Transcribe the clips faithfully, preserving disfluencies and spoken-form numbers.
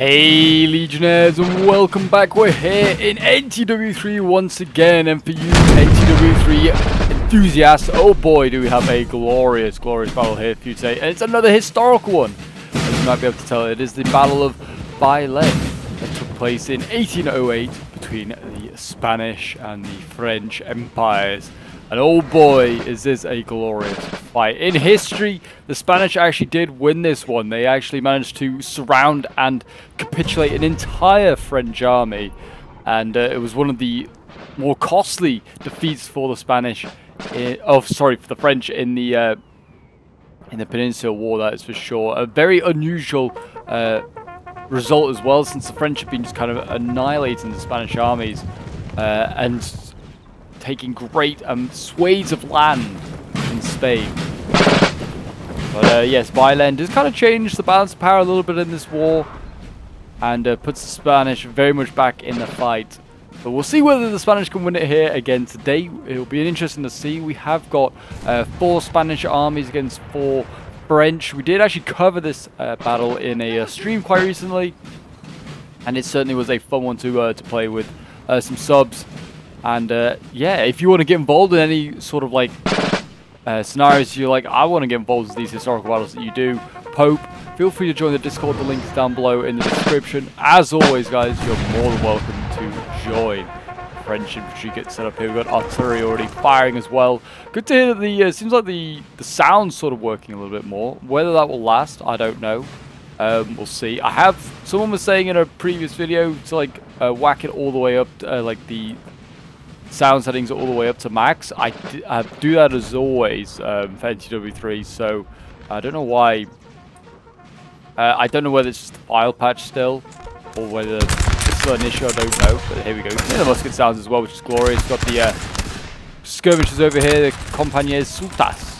Hey Legionnaires, and welcome back. We're here in N T W three once again, and for you N T W three enthusiasts, oh boy do we have a glorious, glorious battle here for you today. And it's another historical one, as you might be able to tell. It is the Battle of Bailén that took place in eighteen oh eight between the Spanish and the French empires. And oh boy is this a glorious fight. In history, the Spanish actually did win this one. They actually managed to surround and capitulate an entire French army, and uh, it was one of the more costly defeats for the Spanish in, oh sorry for the French in the uh, in the Peninsular War, that is for sure. A very unusual uh, result as well, since the French have been just kind of annihilating the Spanish armies uh, and taking great um, swathes of land in Spain. But uh, yes, Bailén has kind of changed the balance of power a little bit in this war, and uh, puts the Spanish very much back in the fight. But we'll see whether the Spanish can win it here again today. It'll be interesting to see. We have got uh, four Spanish armies against four French. We did actually cover this uh, battle in a uh, stream quite recently, and it certainly was a fun one to uh, to play with uh, some subs. And uh, yeah, if you want to get involved in any sort of like uh, scenarios, you're like, I want to get involved with these historical battles that you do, Pope, feel free to join the Discord. The link is down below in the description. As always, guys, you're more than welcome to join. French infantry gets set up here. We've got artillery already firing as well. Good to hear that the uh, seems like the the sound's sort of working a little bit more. Whether that will last, I don't know. Um, we'll see. I have someone was saying in a previous video to like uh, whack it all the way up, to, uh, like the sound settings all the way up to max. I, d I do that as always um, for N T W three, so I don't know why. Uh, I don't know whether it's just the file patch still, or whether it's still an issue, I don't know. But here we go. The musket sounds as well, which is glorious. Got the uh, skirmishers over here, the Compañías Sueltas.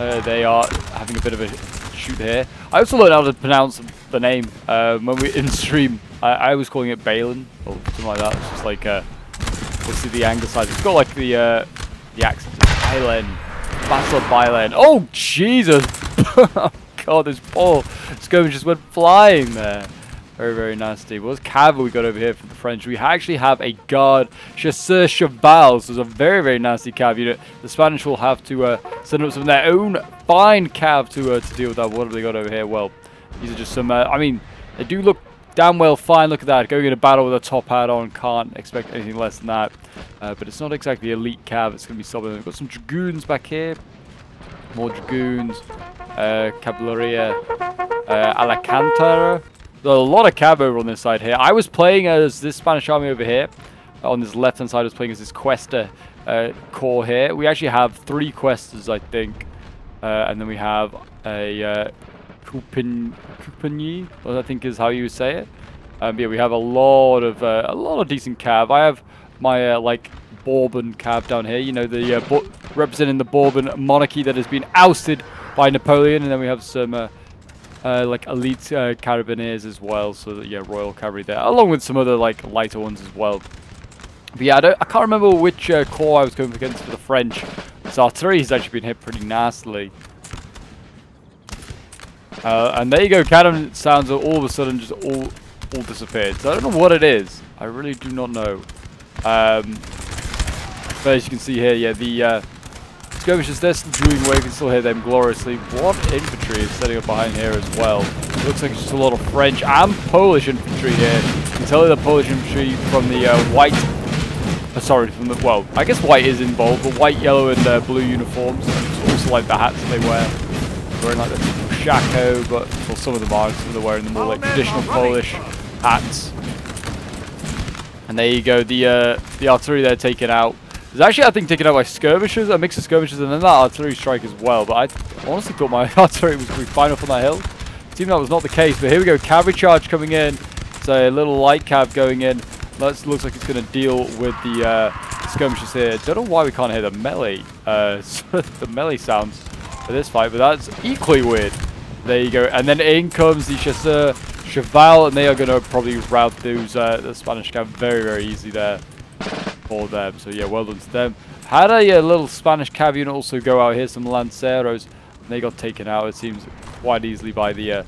Uh, they are having a bit of a shoot here. I also learned how to pronounce the name uh, when we were in stream. I, I was calling it Bailén, or something like that. It's just like... Uh, We'll see the anglicised. It's got like the uh, the accent. Bailén, Battle of Bailén. Oh Jesus! Oh God, this poor skirmish just went flying there. Very very nasty. What's cavalry we got over here for the French? We actually have a guard, Chasseur Cheval. So it's a very very nasty cav unit. The Spanish will have to uh, send up some of their own fine cav to uh, to deal with that. What have they got over here? Well, these are just some. Uh, I mean, they do look damn well fine, look at that, going into battle with a top hat on, can't expect anything less than that. Uh, but it's not exactly elite cav, it's going to be something. We've got some Dragoons back here, more Dragoons, uh, Caballeria, uh, Alcantara. There's a lot of cav over on this side here. I was playing as this Spanish army over here, on this left hand side I was playing as this Cuesta uh, corps here. We actually have three Cuestas I think, uh, and then we have a... Uh, Coupin, Coupin, I think is how you say it. Um, yeah, we have a lot of uh, a lot of decent cav. I have my uh, like Bourbon cav down here. You know, the uh, representing the Bourbon monarchy that has been ousted by Napoleon. And then we have some uh, uh, like elite uh, Carabineers as well. So that, yeah, Royal Cavalry there, along with some other like lighter ones as well. But yeah, I, don't, I can't remember which uh, corps I was going against for the French. This artillery has actually been hit pretty nastily. Uh, and there you go, cannon sounds are all of a sudden just all all disappeared. So I don't know what it is. I really do not know. Um, but as you can see here, yeah, the uh, skirmishers, they're still drooling away. You can still hear them gloriously. What infantry is setting up behind here as well? It looks like it's just a lot of French and Polish infantry here. You can tell the Polish infantry from the uh, white... Uh, sorry, from the... Well, I guess white is involved, but white, yellow, and uh, blue uniforms. It's also like the hats they wear. Wearing like this. Shako, but well, some of them are, some of them are wearing the more like traditional Polish hats. And there you go, the uh, the artillery there taken out. It's actually, I think, taken out by skirmishers, a mix of skirmishers, and then that artillery strike as well. But I honestly thought my artillery was going to be fine up on that hill. It seemed that was not the case, but here we go, cavalry charge coming in. It's a little light cab going in. That looks like it's going to deal with the uh, skirmishers here. Don't know why we can't hear the melee, uh, the melee sounds for this fight, but that's equally weird. There you go, and then in comes the Chasseur Cheval, and they are going to probably rout those uh, the Spanish cav very, very easy there for them. So yeah, well done to them. Had a, a little Spanish cav unit also go out here, some Lanceros, and they got taken out. It seems quite easily by the uh,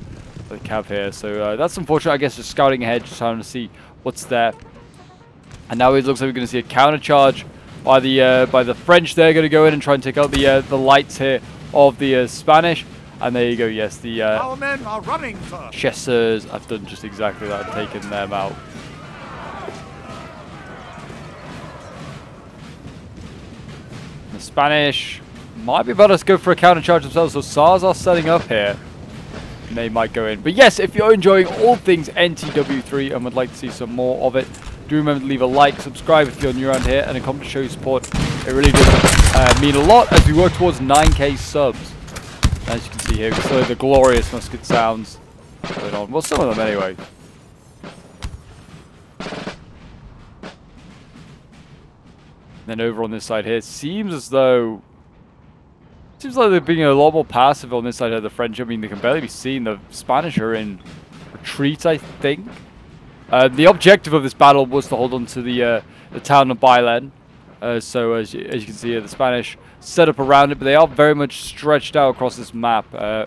the cav here. So uh, that's unfortunate. I guess just scouting ahead, just trying to see what's there. And now it looks like we're going to see a counter charge by the uh, by the French. They're going to go in and try and take out the uh, the lights here of the uh, Spanish. And there you go. Yes, the uh, our men are running for Chasseurs have done just exactly that, taking them out. The Spanish might be about to go for a counter charge themselves. So S A Rs are setting up here. And they might go in. But yes, if you're enjoying all things N T W three and would like to see some more of it, do remember to leave a like, subscribe if you're new around here, and a comment to show your support. It really does uh, mean a lot as we work towards nine K subs. As you can see here, we still have the glorious musket sounds going on. Well, some of them anyway. Then over on this side here, seems as though... seems like they're being a lot more passive on this side of the French. I mean, they can barely be seen. The Spanish are in retreat, I think. Uh, the objective of this battle was to hold on to the uh, the town of Bailén. Uh, so as you, as you can see, uh, the Spanish set up around it, but they are very much stretched out across this map, uh,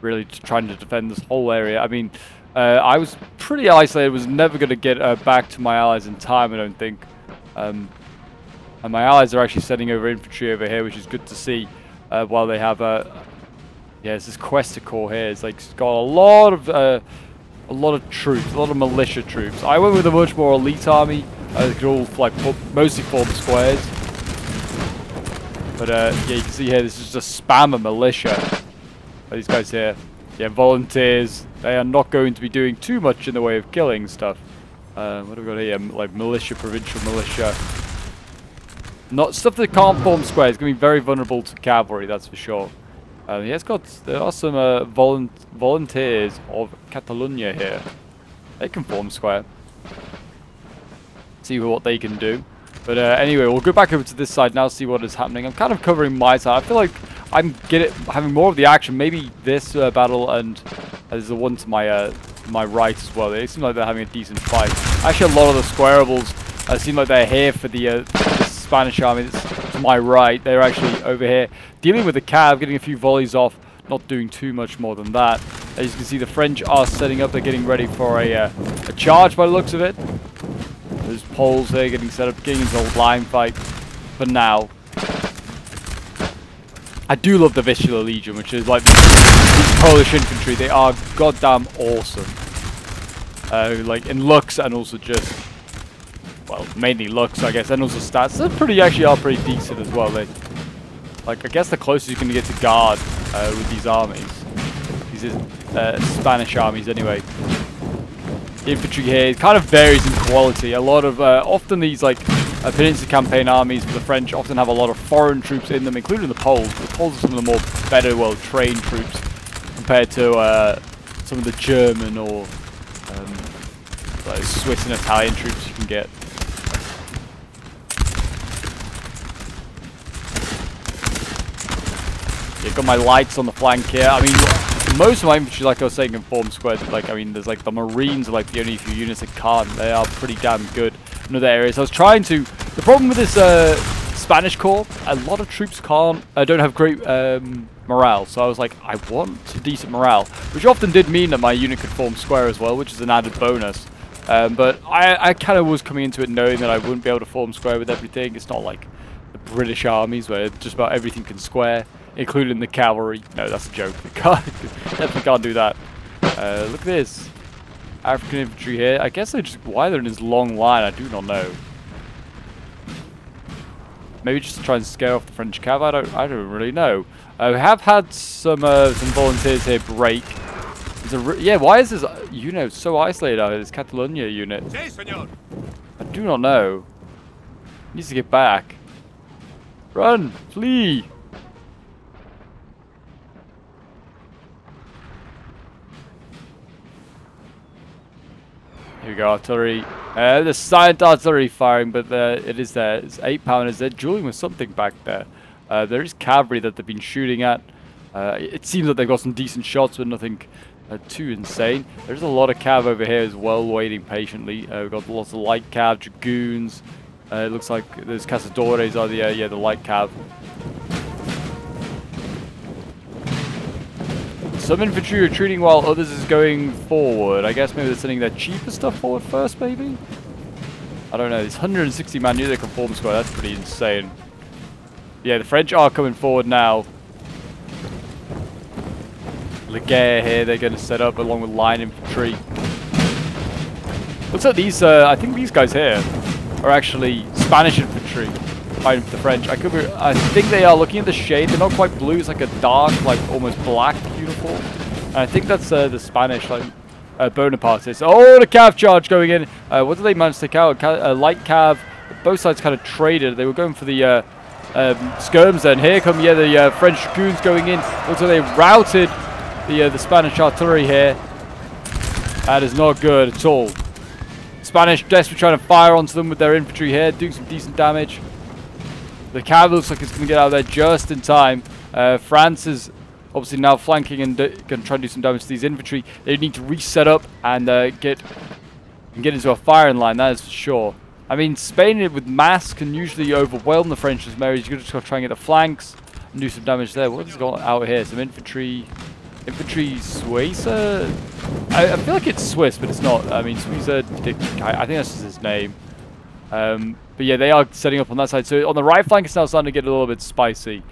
really trying to defend this whole area. I mean, uh, I was pretty isolated, was never going to get uh, back to my allies in time, I don't think. Um, and my allies are actually sending over infantry over here, which is good to see, uh, while they have, uh, yeah, it's this Cuesta Corps here. It's like, it's got a lot of... Uh, A lot of troops, a lot of militia troops. I went with a much more elite army. Uh, they could all like mostly form squares. But uh, yeah, you can see here, this is just a spam of militia. These guys here, yeah, volunteers. They are not going to be doing too much in the way of killing stuff. Uh, what have we got here? Like militia, provincial militia. Not stuff that can't form squares. It's going to be very vulnerable to cavalry, that's for sure. Um, yeah, it's got, there are some uh, volunt volunteers of Catalonia here. They can form square. See what they can do. But uh, anyway, we'll go back over to this side now, see what is happening. I'm kind of covering my side. I feel like I'm get it, having more of the action. Maybe this uh, battle and uh, there's the one to my uh, my right as well. It seems like they're having a decent fight. Actually, a lot of the squarables uh, seem like they're here for the, uh, the Spanish army. It's, my right, they're actually over here dealing with the cav, getting a few volleys off, not doing too much more than that. As you can see, the French are setting up, they're getting ready for a, uh, a charge by the looks of it. There's poles there getting set up, getting into a line fight for now. I do love the Vistula Legion, which is like these Polish infantry, they are goddamn awesome. Uh, like in looks and also just... well, mainly looks, I guess, and also stats. They pretty actually are pretty decent as well. They, like, I guess the closest you can get to guard uh, with these armies, these uh, Spanish armies, anyway. The infantry here kind of varies in quality. A lot of uh, often these like uh, Peninsula campaign armies for the French often have a lot of foreign troops in them, including the Poles. The Poles are some of the more better, well-trained troops compared to uh, some of the German or um, like Swiss and Italian troops you can get. I've got my lights on the flank here. I mean, most of my infantry, like I was saying, can form squares. Like, I mean, there's like the Marines are like the only few units that can't. They are pretty damn good in other areas. I was trying to... the problem with this uh, Spanish Corps, a lot of troops can't... Uh, don't have great um, morale. So I was like, I want some decent morale. Which often did mean that my unit could form square as well, which is an added bonus. Um, but I, I kind of was coming into it knowing that I wouldn't be able to form square with everything. It's not like the British armies where just about everything can square. Including the cavalry. No, that's a joke. Can't, definitely can't do that. Uh, look at this. African infantry here. I guess they just... why they're in this long line, I do not know. Maybe just to try and scare off the French cav. I don't I don't really know. I uh, have had some uh, some volunteers here break. A yeah, why is this you know so isolated out of this Catalonia unit? I do not know. Needs to get back. Run! Flee! Here we go, artillery. Uh, the silent artillery firing, but uh, it is there. It's eight pounders. They're dueling with something back there. Uh, there is cavalry that they've been shooting at. Uh, it seems that they've got some decent shots, but nothing uh, too insane. There's a lot of cav over here as well, waiting patiently. Uh, we've got lots of light cav, dragoons. Uh, it looks like those Casadores are the uh, yeah the light cav. Some infantry retreating while others is going forward. I guess maybe they're sending their cheaper stuff forward first, maybe? I don't know. This one hundred sixty man near the conform square, that's pretty insane. Yeah, the French are coming forward now. Laguerre here, they're going to set up along with line infantry. Looks like these, uh, I think these guys here are actually Spanish infantry fighting for the French. I could be, I think they are looking at the shade. They're not quite blue. It's like a dark, like almost black uniform. And I think that's uh, the Spanish, like uh, Bonapartists. Oh, the cav charge going in. Uh, what did they manage to take out? A light cav. Both sides kind of traded. They were going for the uh, um, skirms. And here come yeah the uh, French dragoons going in. Looks like they routed the uh, the Spanish artillery here. That is not good at all. Spanish desperately trying to fire onto them with their infantry here, doing some decent damage. The cav looks like it's going to get out of there just in time. Uh, France is obviously now flanking and going to try and do some damage to these infantry. They need to reset up and uh, get and get into a firing line, that is for sure. I mean, Spain with mass can usually overwhelm the French as Mary. You've just got to try and get the flanks and do some damage there. What has got out here? Some infantry... Infantry Suiza? I, I feel like it's Swiss, but it's not. I mean, Suiza, I think that's just his name. Um, but yeah, they are setting up on that side. So on the right flank, it's now starting to get a little bit spicy.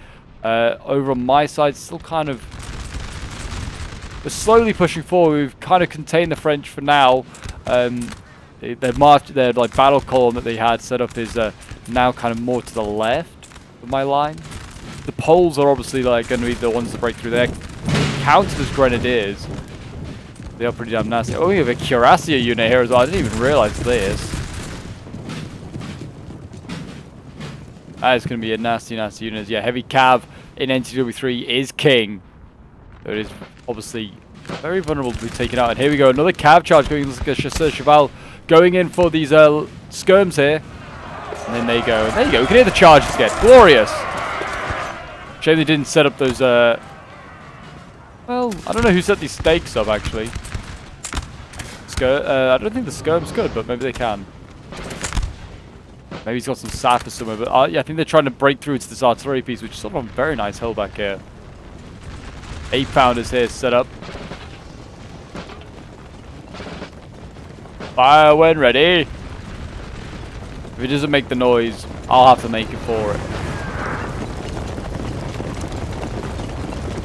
Uh, over on my side, still kind of... We're slowly pushing forward. We've kind of contained the French for now. Um, their, march, their like battle column that they had set up is uh, now kind of more to the left of my line. The Poles are obviously like going to be the ones to break through there. Counted as Grenadiers. They are pretty damn nasty. Oh, we have a Curassia unit here as well. I didn't even realize this. That is going to be a nasty, nasty unit. Yeah, heavy cav in N T W three is king. So it is obviously very vulnerable to be taken out. And here we go. Another cav charge going like a Chasseur Cheval going in for these uh, skirms here. And then they go. And there you go. We can hear the charges again. Glorious. Shame they didn't set up those... Uh, Well, I don't know who set these stakes up, actually. Skir uh, I don't think the skirm's good, but maybe they can. Maybe he's got some sappers somewhere, but uh, yeah, I think they're trying to break through to this artillery piece, which is sort of a very nice hill back here. Eight pounders here set up. Fire when ready. If it doesn't make the noise, I'll have to make it for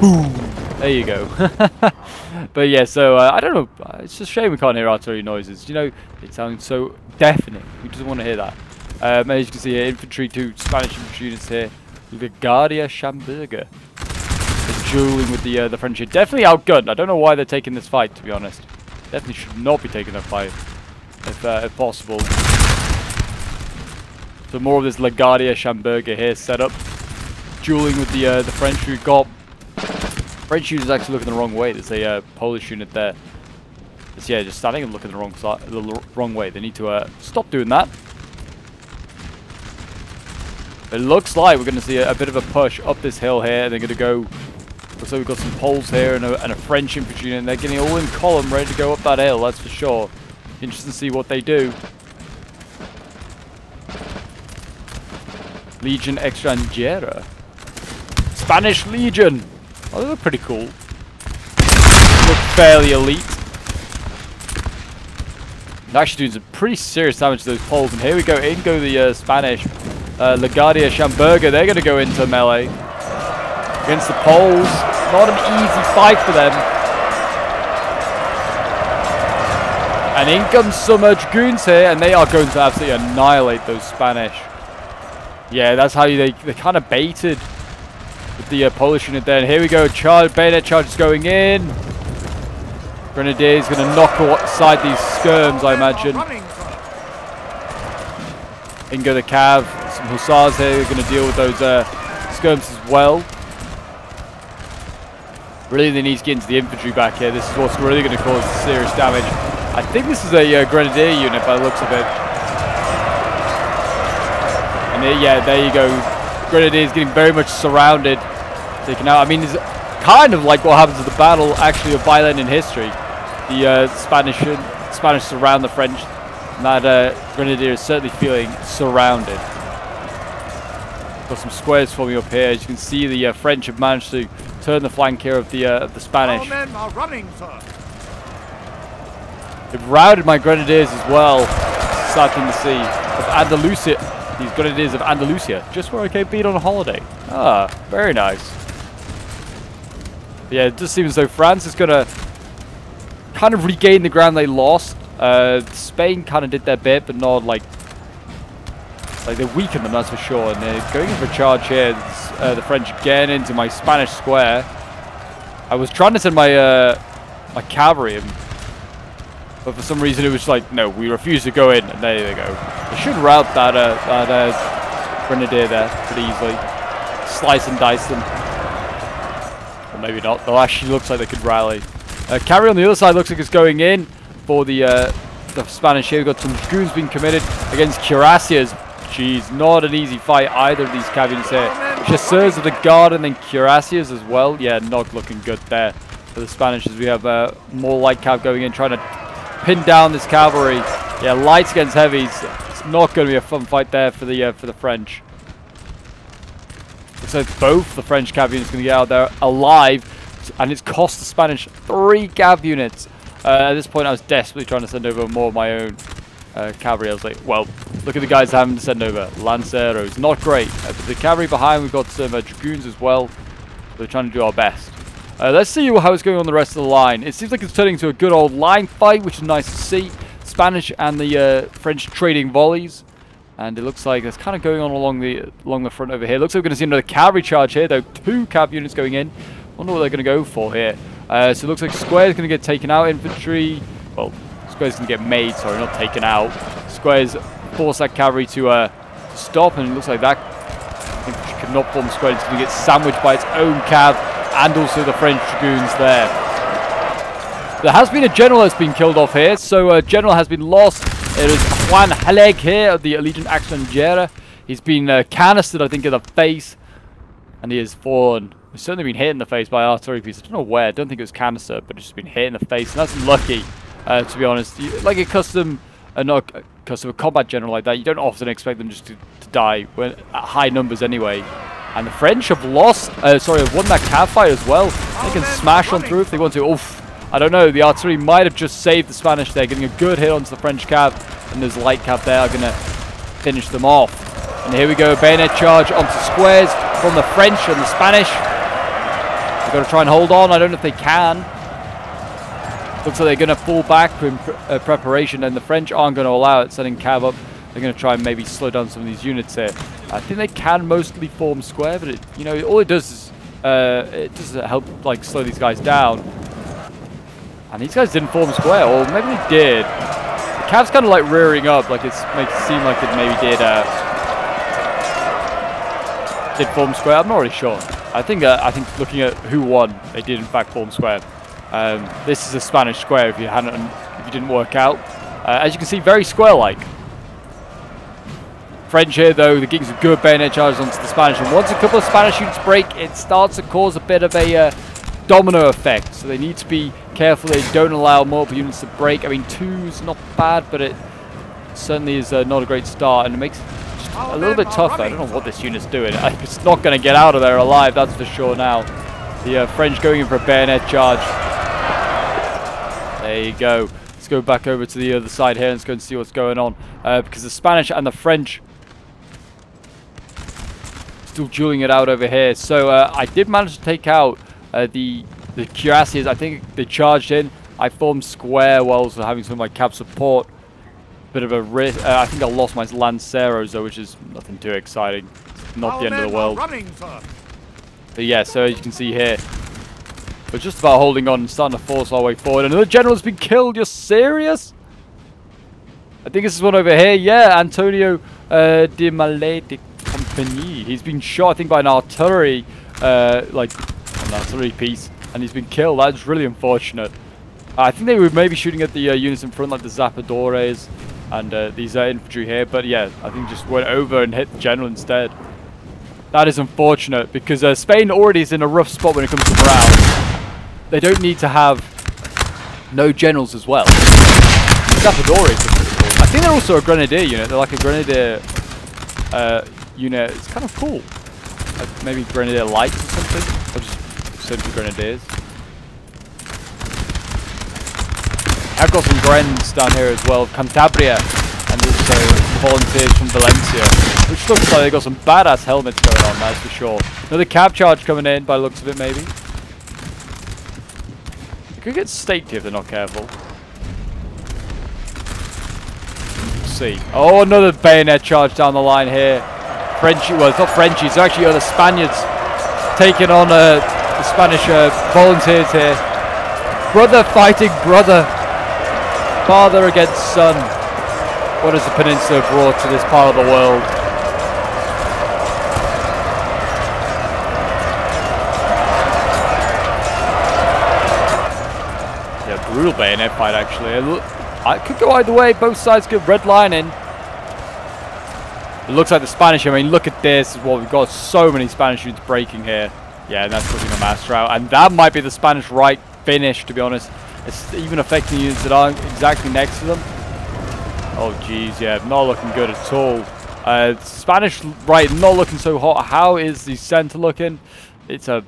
it. Boom. There you go. But yeah, so uh, I don't know. It's just a shame we can't hear artillery noises. You know, it sounds so deafening. Who doesn't want to hear that? Um, as you can see here, infantry, two Spanish infantry units here. La Guardia Schamburger. They're dueling with the, uh, the French here. Definitely outgunned. I don't know why they're taking this fight, to be honest. Definitely should not be taking that fight, if, uh, if possible. So more of this La Guardia Schamburger here set up. Dueling with the, uh, the French who got... French unit is actually looking the wrong way. There's a uh, Polish unit there. It's, yeah, just standing and looking the wrong side, the wrong way. They need to uh, stop doing that. It looks like we're going to see a, a bit of a push up this hill here. They're going to go. Looks like we've got some Poles here and a, and a French infantry unit. And they're getting all in column, ready to go up that hill. That's for sure. Interesting to see what they do. Legion Extranjera, Spanish Legion. Oh, they look pretty cool. Look fairly elite. They're actually doing some pretty serious damage to those Poles. And here we go. In go the uh, Spanish. Uh, La Guardia Schamburger. They're going to go into melee against the Poles. Not an easy fight for them. And in comes some uh, Dragoons here. And they are going to absolutely annihilate those Spanish. Yeah, that's how they, they kind of baited with the uh, Polish unit there. And here we go. Charge, bayonet charge is going in. Grenadiers going to knock aside these skirms, I imagine. In go the cav. Some hussars here are going to deal with those uh, skirms as well. Really, they need to get into the infantry back here. This is what's really going to cause serious damage. I think this is a uh, Grenadier unit by the looks of it. And here, yeah, there you go. Grenadiers getting very much surrounded, taken out. I mean, it's kind of like what happens at the Battle, actually, of Bailén in history. The uh, Spanish Spanish surround the French, and that uh, Grenadier is certainly feeling surrounded. got some squares forming up here. As you can see, the uh, French have managed to turn the flank here of the uh, of the Spanish. Our men are running, sir. They've routed my Grenadiers as well. Starting to see of Andalusia. These Grenadiers of Andalusia, just where I came beat on a holiday. Ah, very nice. But yeah, it does seem as though France is going to kind of regain the ground they lost. Uh, Spain kind of did their bit, but not like like they weakened them, that's for sure. And they're going in for a charge here. Uh, the French again into my Spanish square. I was trying to send my uh, my cavalry in, but for some reason it was like, no, we refuse to go in. And there they go. They should rout that uh, that uh, grenadier there pretty easily, slice and dice them. Or maybe not. Though actually looks like they could rally. Uh, carry on the other side looks like it's going in for the uh, the Spanish here. We've got some dragoons being committed against Cuirassiers. Jeez, not an easy fight either of these Carabineers here. Chasseurs of the Guard and then Cuirassiers as well. Yeah, not looking good there for the Spanish as we have uh, more light cav going in, trying to pin down this cavalry. Yeah, lights against heavies. It's not going to be a fun fight there for the uh, for the French. So both the French cav units going to get out there alive. And it's cost the Spanish three cav units. Uh, at this point, I was desperately trying to send over more of my own uh, cavalry. I was like, well, look at the guys having to send over. Lanceros, not great. Uh, the cavalry behind, we've got some uh, dragoons as well. We're trying to do our best. Uh, let's see how it's going on the rest of the line. It seems like it's turning into a good old line fight, which is nice to see. Spanish and the uh, French trading volleys. And it looks like it's kind of going on along the, along the front over here. Looks like we're going to see another cavalry charge here, though. Two cav units going in. Wonder what they're going to go for here. Uh, so it looks like Square's going to get taken out. Infantry, well, Square's going to get made, sorry, not taken out. Square's forced that cavalry to uh, stop, and it looks like that infantry could not form Square. It's going to get sandwiched by its own cav, and also the French dragoons there. There has been a general that's been killed off here, so a general has been lost. It is Juan Haleg here of the Legion Extranjera. He's been uh, canistered, I think, in the face, and he is fallen. He's certainly been hit in the face by artillery piece. I don't know where. I don't think it was canister, but it's just been hit in the face. And that's lucky, uh, to be honest. You, like a custom, uh, not a custom, a combat general like that, you don't often expect them just to, to die when, at high numbers anyway. And the French have lost, uh, sorry, have won that cav fight as well. They can smash on through if they want to. Oof. I don't know. The artillery might have just saved the Spanish there, getting a good hit onto the French cav. And there's light cav there. I'm going to finish them off. And here we go. Bayonet charge onto squares from the French and the Spanish. Got to try and hold on. I don't know if they can. Looks like they're going to fall back in pre uh, preparation, and the French aren't going to allow it. Sending cav up, they're going to try and maybe slow down some of these units here. I think they can mostly form square, but it, you know, all it does is uh, it does help like slow these guys down. And these guys didn't form square, or maybe they did. The cav's kind of like rearing up, like it's makes it seem like it maybe did uh, did form square. I'm not really sure. I think uh, I think looking at who won, they did in fact form square. Um, this is a Spanish square if you hadn't, if you didn't work out. Uh, as you can see, very square-like. French here though, the Kings of good bayonet charges onto the Spanish, and once a couple of Spanish units break, it starts to cause a bit of a uh, domino effect. So they need to be careful. They don't allow multiple units to break. I mean, two's not bad, but it certainly is uh, not a great start, and it makes. A little bit tougher. I don't know what this unit's doing. It's not going to get out of there alive, that's for sure now. The uh, French going in for a bayonet charge. There you go. Let's go back over to the other side here and let's go and see what's going on. Uh, because the Spanish and the French still dueling it out over here. So uh, I did manage to take out uh, the, the Cuirassiers. I think they charged in. I formed square while also having some of my cab support. Bit of a risk. Uh, I think I lost my Lanceros though, which is nothing too exciting. It's not the end of the world. But yeah, so as you can see here, we're just about holding on and starting to force our way forward. Another general's been killed. You're serious? I think this is one over here. Yeah, Antonio uh, de Malet de Compagnie. He's been shot, I think, by an artillery, uh, like an artillery piece, and he's been killed. That's really unfortunate. Uh, I think they were maybe shooting at the uh, units in front, like the Zapadores. And uh, these are infantry here, but yeah, I think just went over and hit the general instead. That is unfortunate, because uh, Spain already is in a rough spot when it comes to morale. They don't need to have no generals as well. Zapadores, I think they're also a grenadier unit. They're like a grenadier uh, unit. It's kind of cool. Like maybe Grenadier Lights or something? Or just search for Grenadiers. I've got some Grens down here as well, Cantabria, and also Volunteers from Valencia, which looks like they've got some badass helmets going on, that's for sure. Another cab charge coming in by the looks of it, maybe. They could get staked here if they're not careful. Let's see. Oh, another bayonet charge down the line here. Frenchie, well, it's not Frenchies, it's actually other Spaniards taking on uh, the Spanish uh, Volunteers here. Brother fighting brother. Father against son. What has the peninsula brought to this part of the world? Yeah, brutal bayonet fight actually. I could go either way, both sides get redlining. It looks like the Spanish, I mean, look at this. Well, we've got so many Spanish units breaking here. Yeah, and that's putting a master out. And that might be the Spanish right finish, to be honest. It's even affecting units that aren't exactly next to them. Oh, geez, yeah, not looking good at all. Uh, Spanish right not looking so hot. How is the center looking? It's a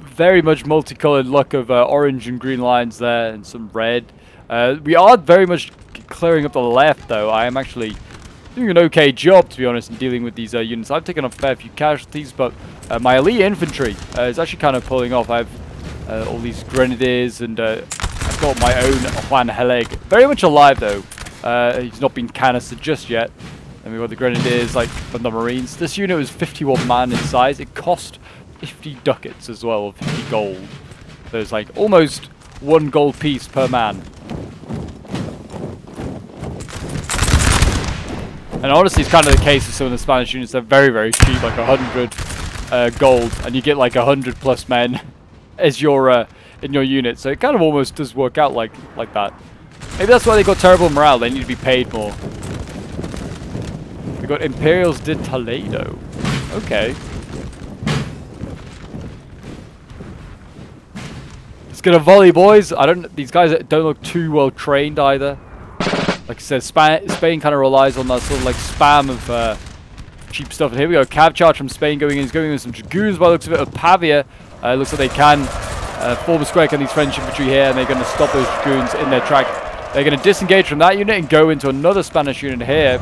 very much multicolored look of uh, orange and green lines there and some red. Uh, we are very much clearing up the left, though. I am actually doing an okay job, to be honest, in dealing with these uh, units. I've taken a fair few casualties, but uh, my elite infantry uh, is actually kind of pulling off. I have uh, all these grenadiers, and uh, I've got my own Juan Haleg. Very much alive, though. Uh, he's not been canistered just yet. And we've got the grenadiers, like, from the Marines. This unit was fifty-one man in size. It cost fifty ducats as well, fifty gold. There's, like, almost one gold piece per man. And honestly, it's kind of the case with some of the Spanish units. They're very, very cheap, like one hundred uh, gold, and you get like one hundred plus men as your uh, in your unit. So it kind of almost does work out like like that. Maybe that's why they got terrible morale. They need to be paid more. We got Imperials de Toledo. Okay. It's gonna volley, boys. I don't. These guys don't look too well trained either. Like I said, Span Spain kind of relies on that sort of like spam of uh, cheap stuff. And here we go, cab charge from Spain going in. He's going in with some dragoons by the looks of it, of Pavia. Uh, looks like they can uh, form a square on these French infantry here, and they're going to stop those dragoons in their track. They're going to disengage from that unit and go into another Spanish unit here.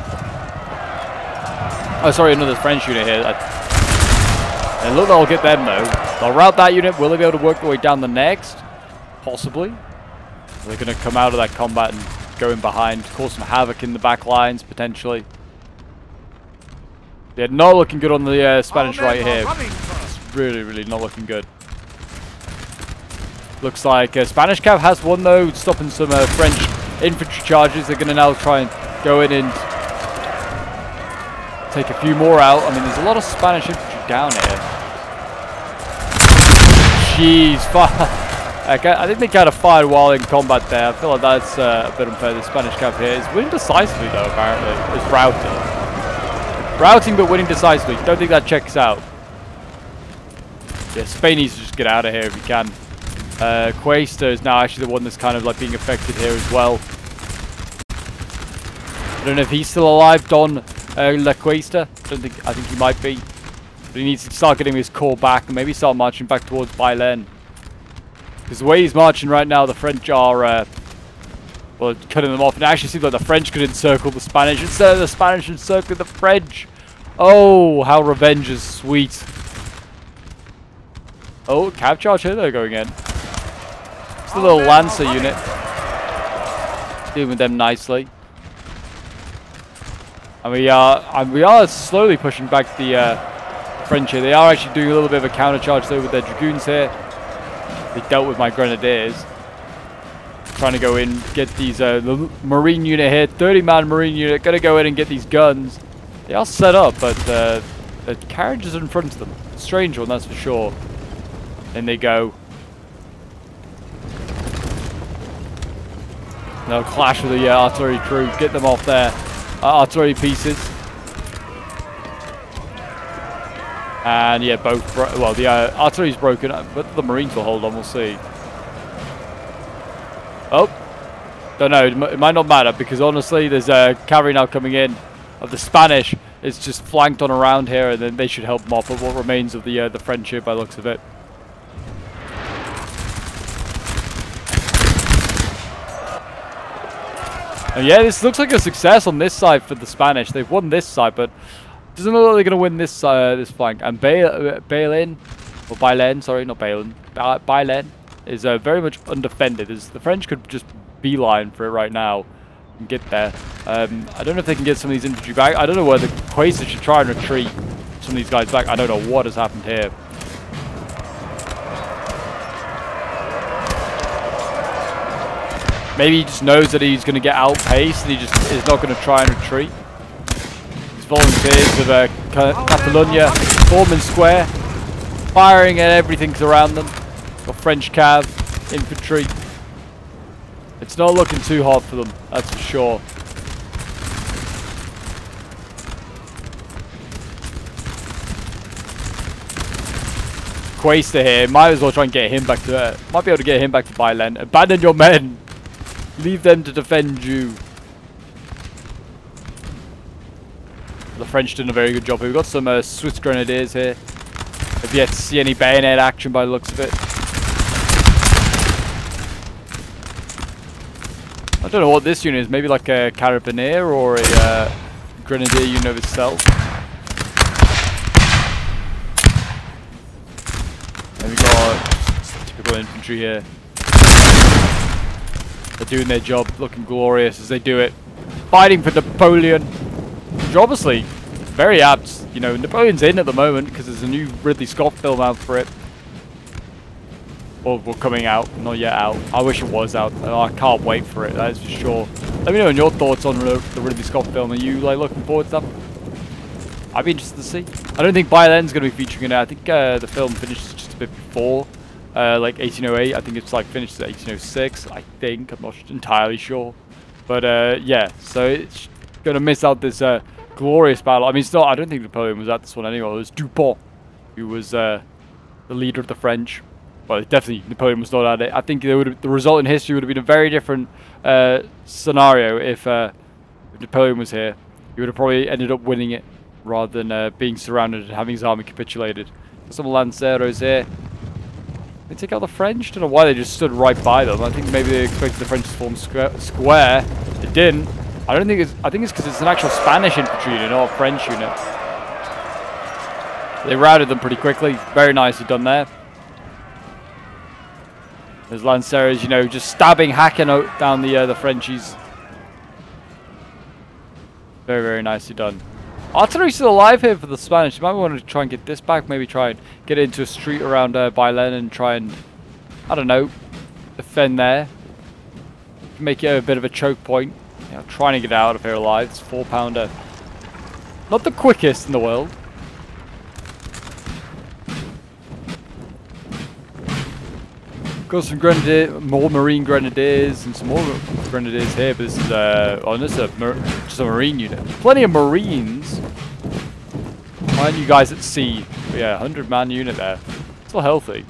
Oh, sorry, another French unit here. And look, they'll get them though. They'll rout that unit. Will they be able to work their way down the next? Possibly. They're going to come out of that combat and going behind, cause some havoc in the back lines potentially. They're not looking good on the uh, Spanish right here. It's really, really not looking good. Looks like uh, Spanish cab has one though, stopping some uh, French infantry charges. They're going to now try and go in and take a few more out. I mean, there's a lot of Spanish infantry down here. Jeez, fuck. I think they kind of fired while in combat there. I feel like that's uh, a bit unfair. The Spanish camp here is winning decisively, though, apparently. It's routing. Routing, but winning decisively. Don't think that checks out. Yeah, Spain needs to just get out of here if he can. Uh, Cuesta is now actually the one that's kind of like being affected here as well. I don't know if he's still alive, Don uh, La Cuesta. I don't think. I think he might be. But he needs to start getting his core back and maybe start marching back towards Bailén. Because the way he's marching right now, the French are, uh, well, cutting them off. And it actually seems like the French could encircle the Spanish instead of the Spanish encircling the French. Oh, how revenge is sweet. Oh, cab charge here they're going in. It's the little Lancer unit. Dealing with them nicely. And we are, and we are slowly pushing back the uh, French here. They are actually doing a little bit of a counter charge though with their Dragoons here. They dealt with my Grenadiers. Trying to go in, get these, uh, the Marine unit here, thirty man Marine unit, gonna go in and get these guns. They are set up, but uh, the carriage is in front of them. Strange one, that's for sure. In they go. They'll clash with the uh, artillery crew, get them off their uh, artillery pieces. And yeah, both, bro well, the uh, artillery's broken, but the Marines will hold on, we'll see. Oh, don't know, it, m it might not matter, because honestly, there's a uh, cavalry now coming in of the Spanish. It's just flanked on around here, and then they should help mop up what remains of the uh, the friendship by the looks of it. And yeah, this looks like a success on this side for the Spanish. They've won this side, but doesn't look like they're going to win this uh, this flank. And Bailén, or Bailén, sorry, not Bailén, Bailén is uh, very much undefended. As the French could just beeline for it right now and get there. Um, I don't know if they can get some of these infantry back. I don't know where the Quasar should try and retreat some of these guys back. I don't know what has happened here. Maybe he just knows that he's going to get outpaced and he just is not going to try and retreat. These volunteers of uh, Ca Catalonia forming square, firing at everything around them. Got French cav, infantry. It's not looking too hard for them, that's for sure. Cuesta here, might as well try and get him back to... Uh, might be able to get him back to Bailén. Abandon your men! Leave them to defend you. The French did a very good job here. We've got some uh, Swiss Grenadiers here. Have yet to see any bayonet action by the looks of it. I don't know what this unit is. Maybe like a Carabineer or a uh, Grenadier unit of itself. And we've got typical infantry here. They're doing their job, looking glorious as they do it. Fighting for Napoleon, which obviously very apt. You know, Napoleon's in at the moment because there's a new Ridley Scott film out for it. Or, well, coming out, not yet out. I wish it was out. I can't wait for it, that is for sure. Let me know your thoughts on the Ridley Scott film. Are you like looking forward to that? I'd be interested to see. I don't think Bailén's going to be featuring it. I think uh, the film finishes just a bit before. Uh, like eighteen oh eight, I think it's like finished at eighteen oh six, I think, I'm not entirely sure. But uh, yeah, so it's gonna miss out this uh, glorious battle. I mean, it's not, I don't think Napoleon was at this one anyway, it was Dupont, who was uh, the leader of the French. Well, definitely Napoleon was not at it. I think there would the result in history would have been a very different uh, scenario if, uh, if Napoleon was here. He would have probably ended up winning it rather than uh, being surrounded and having his army capitulated. Some Lanceros here. They take out the French? Don't know why they just stood right by them. I think maybe they expected the French to form square. square. They didn't. I don't think it's... I think it's because it's an actual Spanish infantry unit, not a French unit. They routed them pretty quickly. Very nicely done there. There's Lanceros, you know, just stabbing, hacking out down the uh, the Frenchies. Very, very nicely done. Artillery's still alive here for the Spanish. You might want to try and get this back. Maybe try and get into a street around uh, Bailén and try and, I don't know, defend there. Make it a bit of a choke point. You know, trying to get out of here alive. It's a four pounder. Not the quickest in the world. Got some grenadier, more marine grenadiers and some more grenadiers here, but this is uh, oh, this is a, just a marine unit. Plenty of marines. Mind you guys at sea. But yeah, hundred man unit there. Still healthy.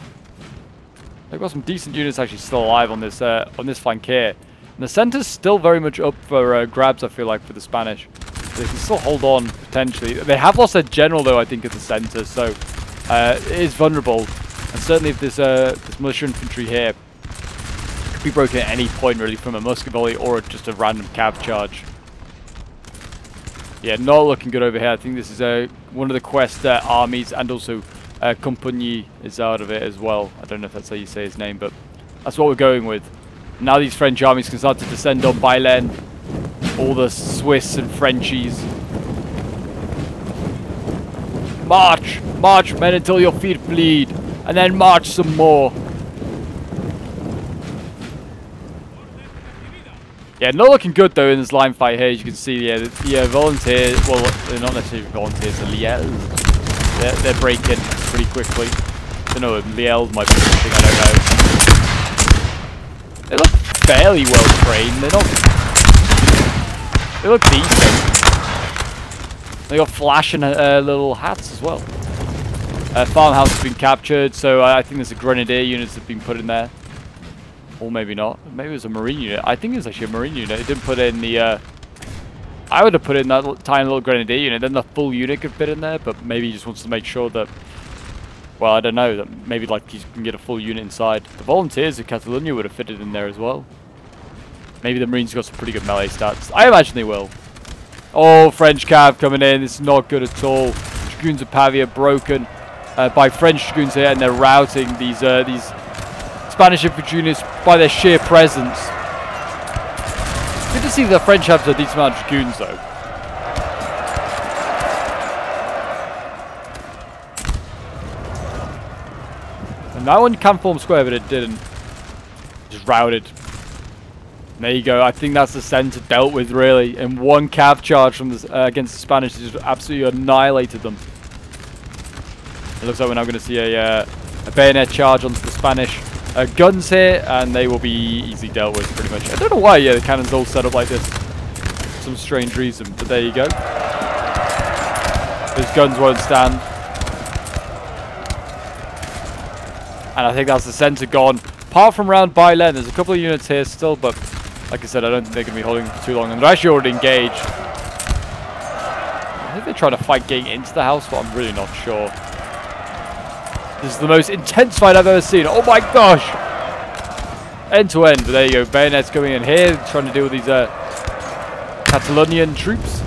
They've got some decent units actually still alive on this uh, on this flank here. And the centre's still very much up for uh, grabs, I feel like, for the Spanish. They can still hold on, potentially. They have lost their general, though, I think, at the centre, so uh, it is vulnerable. And certainly if this, uh, this militia infantry here could be broken at any point, really, from a musket volley or just a random cav charge. Yeah, not looking good over here. I think this is uh, one of the Cuesta armies, and also uh, Compagnie is out of it as well. I don't know if that's how you say his name, but that's what we're going with. Now these French armies can start to descend on Bailén. All the Swiss and Frenchies. March! March, men, until your feet bleed! And then march some more. Yeah, not looking good though in this line fight here. As you can see, yeah, the, the uh, volunteers, well, they're not necessarily volunteers, the Liels. They're, they're breaking pretty quickly. I don't know, Liels might be something, I don't know. They look fairly well trained. They're not. They look decent. They got flashing uh, little hats as well. Uh, farmhouse has been captured, so uh, I think there's a grenadier units that have been put in there. Or maybe not. Maybe it was a marine unit. I think it was actually a marine unit. It didn't put in the uh, I would have put in that tiny little grenadier unit, then the full unit could fit in there, but maybe he just wants to make sure that, well, I don't know, that maybe like he can get a full unit inside. The Volunteers of Catalonia would have fitted in there as well. Maybe the Marines got some pretty good melee stats. I imagine they will. Oh, French Cav coming in. It's not good at all. Dragoons of Pavia broken uh, by French Dragoons here, and they're routing these uh, these Spanish infantry units by their sheer presence. Good to see the French have a decent amount of Dragoons, though. And that one can form square, but it didn't. Just routed. There you go. I think that's the centre dealt with, really. And one cav charge from the, uh, against the Spanish just absolutely annihilated them. It looks like we're now going to see a, uh, a bayonet charge onto the Spanish uh, guns here, and they will be easily dealt with, pretty much. I don't know why, yeah, the cannon's all set up like this. Some strange reason, but there you go. Those guns won't stand. And I think that's the centre gone. Apart from round Bailén, there's a couple of units here still, but like I said, I don't think they're going to be holding for too long. And they're actually already engaged. I think they're trying to fight getting into the house, but I'm really not sure. This is the most intense fight I've ever seen. Oh my gosh! End to end. But there you go. Bayonets coming in here, trying to deal with these uh, Catalonian troops.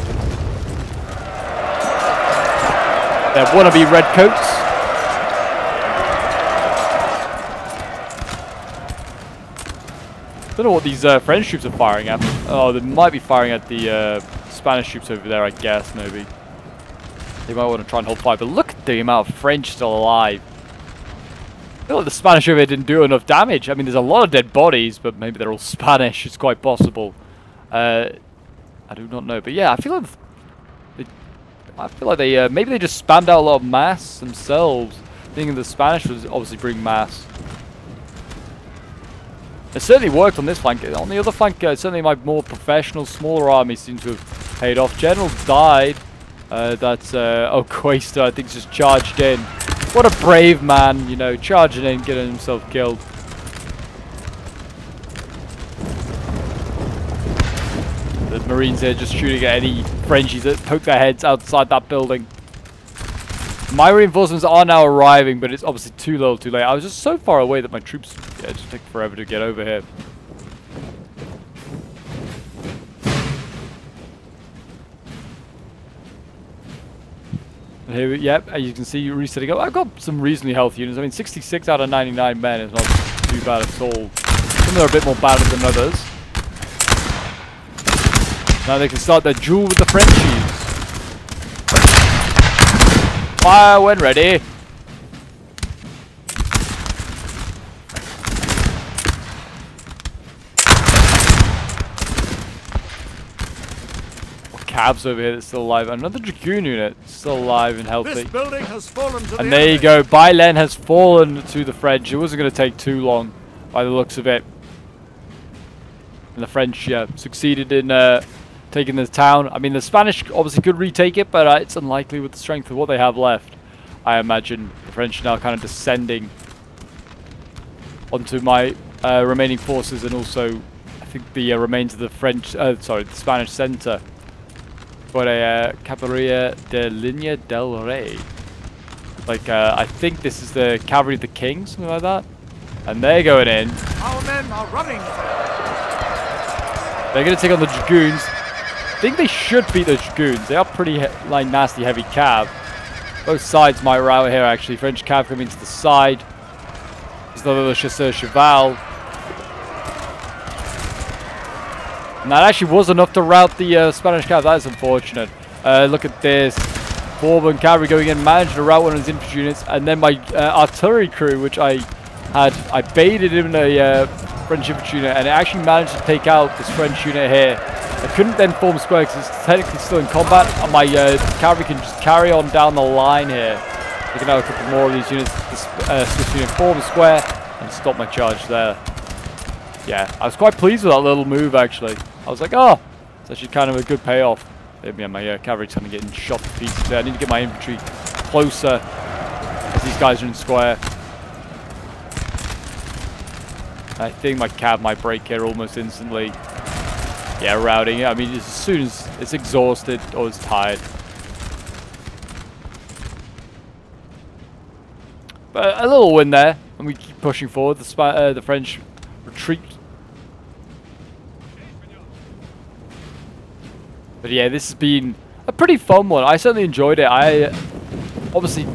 They're wannabe redcoats. I don't know what these uh, French troops are firing at. Oh, they might be firing at the uh, Spanish troops over there, I guess, maybe. They might want to try and hold fire, but look at the amount of French still alive. I feel like the Spanish over here didn't do enough damage. I mean, there's a lot of dead bodies, but maybe they're all Spanish. It's quite possible. Uh, I do not know. But yeah, I feel like they, I feel like they uh, maybe they just spammed out a lot of mass themselves, thinking the Spanish was obviously bringing mass. It certainly worked on this flank. On the other flank, uh, certainly my more professional, smaller army seems to have paid off. General died. Uh, that's, uh, oh, Cuesta, I think, just charged in. What a brave man, you know, charging in, getting himself killed. The Marines here just shooting at any Frenchies that poke their heads outside that building. My reinforcements are now arriving, but it's obviously too little too late. I was just so far away that my troops yeah, just took forever to get over here. And here, we, yep, you can see resetting up. I've got some reasonably healthy units. I mean, sixty-six out of ninety-nine men is not too bad at all. Some are a bit more battered than others. Now they can start their duel with the Frenchies. Fire when ready. Oh, Cavs over here that's still alive. Another Dragoon unit still alive and healthy. This building has fallen to and the there you go. Bailén has fallen to the French. It wasn't going to take too long by the looks of it. And the French yeah, succeeded in... Uh, taking the town. I mean, the Spanish obviously could retake it, but uh, it's unlikely with the strength of what they have left. I imagine the French are now kind of descending onto my uh, remaining forces, and also I think the uh, remains of the French, uh, sorry, the Spanish centre. But a uh, Caballeria de Línea del Rey. Like, uh, I think this is the Cavalry of the King, something like that. And they're going in. Our men are running. They're going to take on the Dragoons. I think they should beat the Dragoons. They are pretty, like, nasty, heavy cav. Both sides might rout here, actually. French cav coming to the side. There's another Chasseur Cheval. And that actually was enough to rout the uh, Spanish cav. That is unfortunate. Uh, look at this. Bourbon cavalry going in, managed to rout one of his infantry units. And then my uh, artillery crew, which I had, I baited in a uh, French infantry unit. And it actually managed to take out this French unit here. I couldn't then form square because it's technically still in combat, and my uh, cavalry can just carry on down the line here. We can have a couple more of these units. This uh, Swiss unit form square and stop my charge there. Yeah, I was quite pleased with that little move actually. I was like, oh, it's actually kind of a good payoff. Yeah, my uh, cavalry's kind of getting shot to pieces there. I need to get my infantry closer as these guys are in square. I think my cav might break here almost instantly. Yeah, routing. I mean, as soon as is exhausted or is tired. But a little win there, and we keep pushing forward. The, Sp uh, the French retreat. But yeah, this has been a pretty fun one. I certainly enjoyed it. I obviously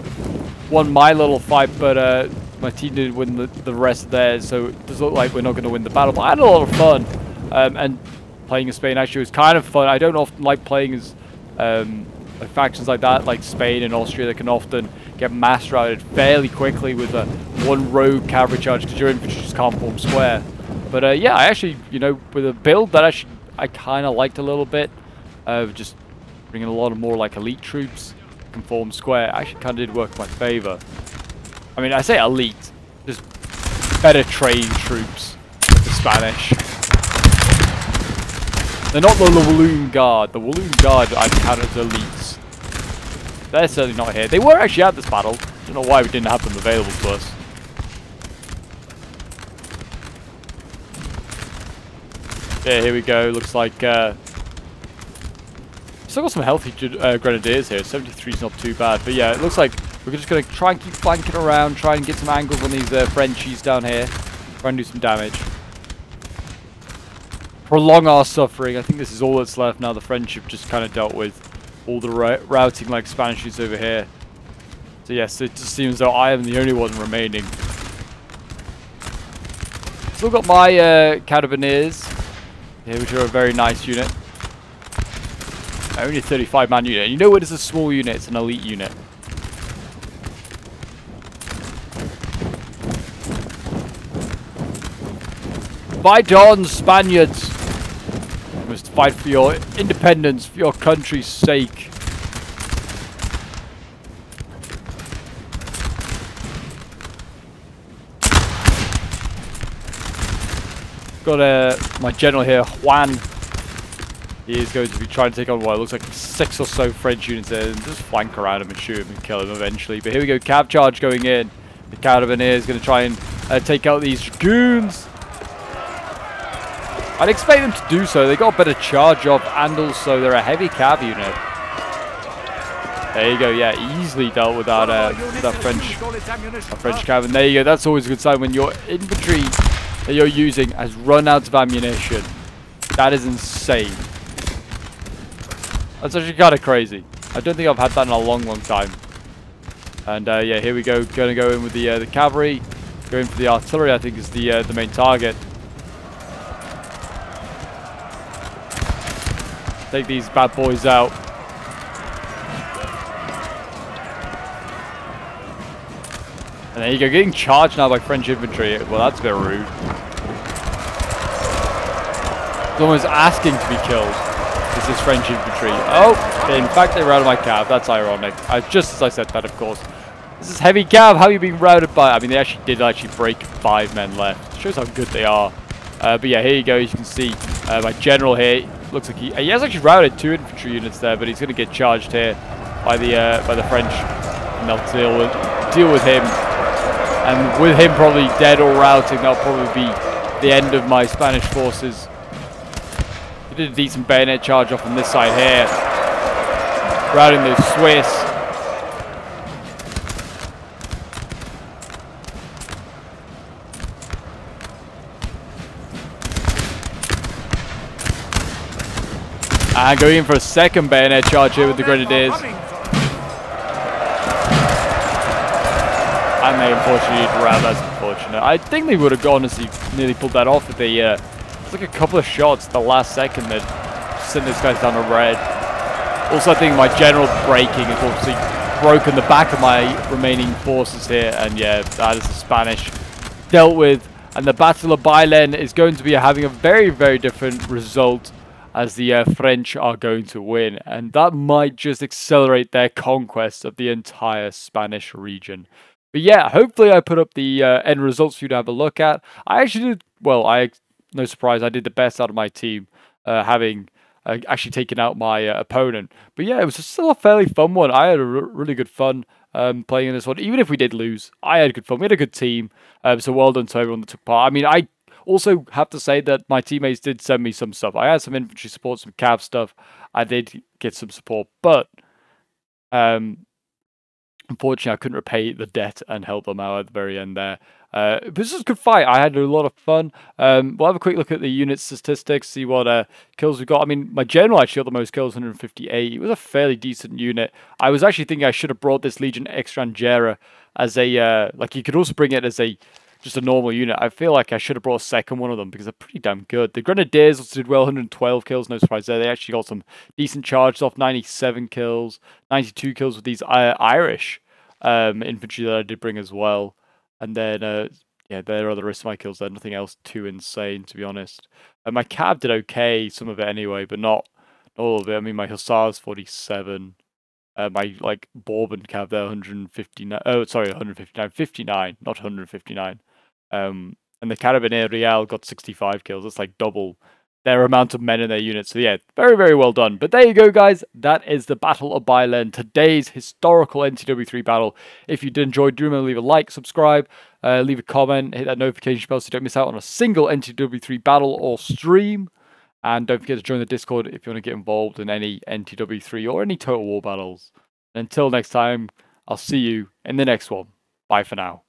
won my little fight, but uh, my team didn't win the, the rest of theirs, so it does look like we're not going to win the battle. But I had a lot of fun, um, and playing in Spain actually was kind of fun. I don't often like playing as um, like factions like that, like Spain and Austria, that can often get mass routed fairly quickly with a one rogue cavalry charge because your infantry just can't form square. But uh, yeah, I actually, you know, with a build that actually I kind of liked a little bit, uh, just bringing a lot of more like elite troops can form square, actually kind of did work in my favor. I mean, I say elite, just better trained troops with the Spanish. They're not the Walloon Guard. The Walloon Guard I count as elites. They're certainly not here. They were actually at this battle. I don't know why we didn't have them available to us. Yeah, here we go. Looks like uh, still got some healthy uh, grenadiers here. seventy-three is not too bad, but yeah, it looks like we're just going to try and keep flanking around, try and get some angles on these uh, Frenchies down here, try and do some damage, prolong our suffering. I think this is all that's left now. The French have just kind of dealt with all the routing like Spanishes over here. So yes, it just seems though I am the only one remaining. Still got my uh, Carabineers here, which are a very nice unit. Only a thirty-five man unit. And you know what is a small unit? It's an elite unit. Fight on, Spaniards! You must fight for your independence, for your country's sake. Got uh, my general here, Juan. He is going to be trying to take on what looks like six or so French units there, and just flank around him and shoot him and kill him eventually. But here we go, cab charge going in. The Carabineers is going to try and uh, take out these Dragoons. I'd expect them to do so. They got a better charge off, and also they're a heavy cab unit. There you go, yeah, easily dealt with that, uh, that French, that French cab. And there you go, that's always a good sign when your infantry that you're using has run out of ammunition. That is insane. That's actually kind of crazy. I don't think I've had that in a long, long time. And uh, yeah, here we go. Going to go in with the uh, the cavalry. Going for the artillery, I think, is the uh, the main target. Take these bad boys out. And there you go. Getting charged now by French infantry. Well, that's a bit rude. Someone's asking to be killed. This is French infantry. Oh, in fact, they routed my cab. That's ironic. I, just as I said that, of course. This is heavy cab. How are you being routed by? I mean, they actually did actually break five men left. Shows how good they are. Uh, but yeah, here you go. You can see uh, my general here. Looks like he, he has actually routed two infantry units there, but he's going to get charged here by the uh, by the French, and they'll deal with deal with him. And with him probably dead or routing, that'll probably be the end of my Spanish forces. Did a decent bayonet charge off on this side here, routing those Swiss. And going in for a second bayonet charge here with the Grenadiers. And they unfortunately rout. That's unfortunate. I think they would have honestly nearly pulled that off if they uh, like a couple of shots at the last second that sent this guy down to red. Also, I think my general breaking has obviously broken the back of my remaining forces here, and yeah, that is the Spanish dealt with. And the Battle of Bailén is going to be having a very, very different result, as the uh, French are going to win, and that might just accelerate their conquest of the entire Spanish region. But yeah, hopefully I put up the uh, end results for you to have a look at. I actually did, well, I no surprise, I did the best out of my team, uh, having uh, actually taken out my uh, opponent. But yeah, it was just still a fairly fun one. I had a r really good fun um, playing in this one. Even if we did lose, I had good fun. We had a good team. Um, so well done to everyone that took part. I mean, I Also have to say that my teammates did send me some stuff. I had some infantry support, some cav stuff. I did get some support, but um, unfortunately I couldn't repay the debt and help them out at the very end there. Uh, but this was a good fight. I had a lot of fun. Um, we'll have a quick look at the unit statistics, see what uh, kills we got. I mean, my general actually got the most kills, one hundred fifty-eight. It was a fairly decent unit. I was actually thinking I should have brought this Legion Extranjera as a, uh, like you could also bring it as a, just a normal unit. I feel like I should have brought a second one of them because they're pretty damn good. The Grenadiers also did well, one hundred twelve kills, no surprise there. They actually got some decent charges off, ninety-seven kills, ninety-two kills with these uh, Irish um, infantry that I did bring as well. And then, uh, yeah, there are the rest of my kills there. Nothing else too insane, to be honest. And my cab did okay, some of it anyway, but not all of it. I mean, my Hussars, forty-seven. Uh, my, like, Bourbon cab there, one hundred fifty-nine. Oh, sorry, one hundred fifty-nine. fifty-nine, not one hundred fifty-nine. Um, and the Carabineers Real got sixty-five kills. That's, like, double their amount of men in their unit. So, yeah, very, very well done. But there you go, guys. That is the Battle of Bailén, today's historical N T W three battle. If you did enjoy, do remember to leave a like, subscribe, uh, leave a comment, hit that notification bell so you don't miss out on a single N T W three battle or stream. And don't forget to join the Discord if you want to get involved in any N T W three or any Total War battles. And until next time, I'll see you in the next one. Bye for now.